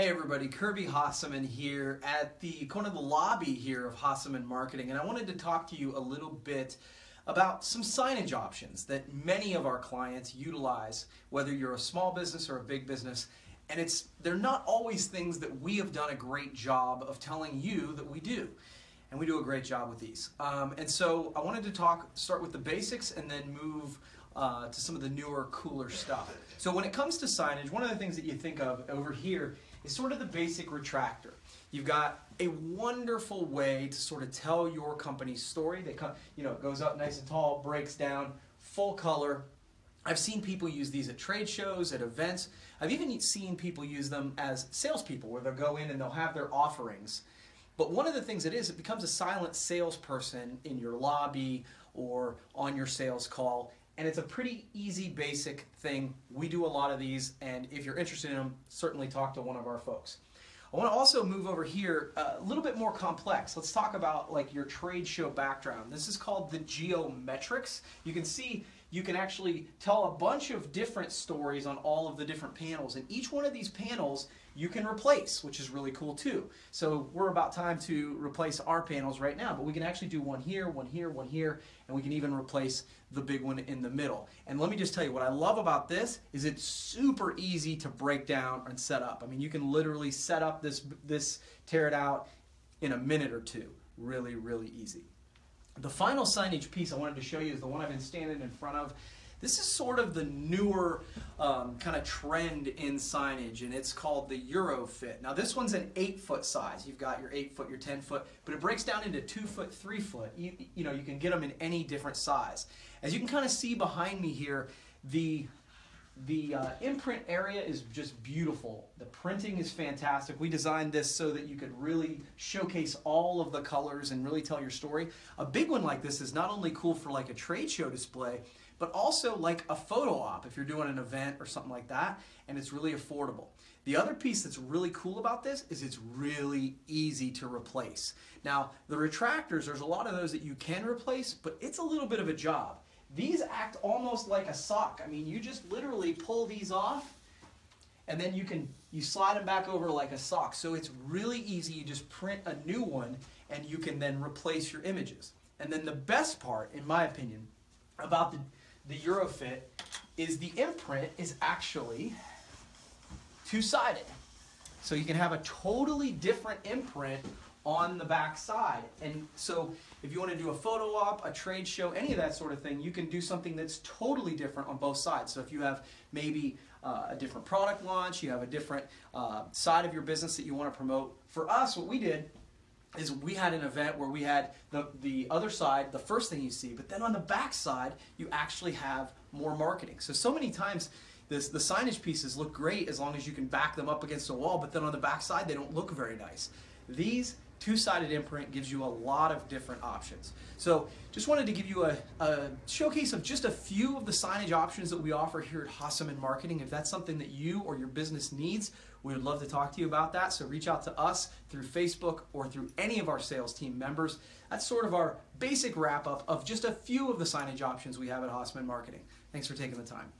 Hey everybody, Kirby Hasseman here at the kind of the lobby here of Hasseman Marketing, and I wanted to talk to you a little bit about some signage options that many of our clients utilize, whether you're a small business or a big business, and they're not always things that we have done a great job of telling you that we do, and we do a great job with these. And so I wanted to start with the basics and then move to some of the newer, cooler stuff. So when it comes to signage, one of the things that you think of over here is sort of the basic retractor. You've got a wonderful way to sort of tell your company's story. It goes up nice and tall, breaks down, full color. I've seen people use these at trade shows, at events. I've even seen people use them as salespeople, where they'll go in and they'll have their offerings. But one of the things it is, it becomes a silent salesperson in your lobby or on your sales call. And it's a pretty easy, basic thing. We do a lot of these, and if you're interested in them, certainly talk to one of our folks. I want to also move over here a little bit more complex. Let's talk about like your trade show background. This is called the geometrics. You can see you can actually tell a bunch of different stories on all of the different panels, and each one of these panels you can replace, which is really cool too. So we're about time to replace our panels right now, but we can actually do one here, one here, one here, and we can even replace the big one in the middle. And let me just tell you, what I love about this is it's super easy to break down and set up. I mean, you can literally set up this, tear it out in a minute or two. Really, really easy. The final signage piece I wanted to show you is the one I've been standing in front of. This is sort of the newer kind of trend in signage, and it's called the Eurofit. Now this one's an 8-foot size. You've got your 8-foot, your 10-foot, but it breaks down into 2-foot, 3-foot. You know, you can get them in any different size. As you can kind of see behind me here, the imprint area is just beautiful. The printing is fantastic. We designed this so that you could really showcase all of the colors and really tell your story. A big one like this is not only cool for like a trade show display, but also like a photo op if you're doing an event or something like that, and it's really affordable. The other piece that's really cool about this is it's really easy to replace. Now, the retractors, there's a lot of those that you can replace, but it's a little bit of a job. These act almost like a sock. I mean, you just literally pull these off, and then you slide them back over like a sock. So it's really easy. You just print a new one, and you can then replace your images. And then the best part, in my opinion, about the Eurofit is the imprint is actually two-sided. So you can have a totally different imprint on the back side. And so if you want to do a photo op, a trade show, any of that sort of thing, you can do something that's totally different on both sides. So if you have maybe a different product launch, you have a different side of your business that you want to promote. For us, what we did is we had an event where we had the other side, the first thing you see, but then on the back side, you actually have more marketing. So many times, the signage pieces look great as long as you can back them up against a wall, but then on the back side, they don't look very nice. These two-sided imprint gives you a lot of different options. So just wanted to give you a showcase of just a few of the signage options that we offer here at Hasseman Marketing. If that's something that you or your business needs, we would love to talk to you about that. So reach out to us through Facebook or through any of our sales team members. That's sort of our basic wrap-up of just a few of the signage options we have at Hasseman Marketing. Thanks for taking the time.